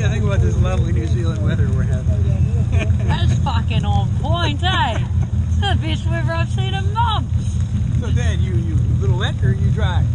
you think about this lovely New Zealand weather we're having? That's fucking on point, eh? It's the best weather I've seen in months. So, Dad, you little lecker, you drive.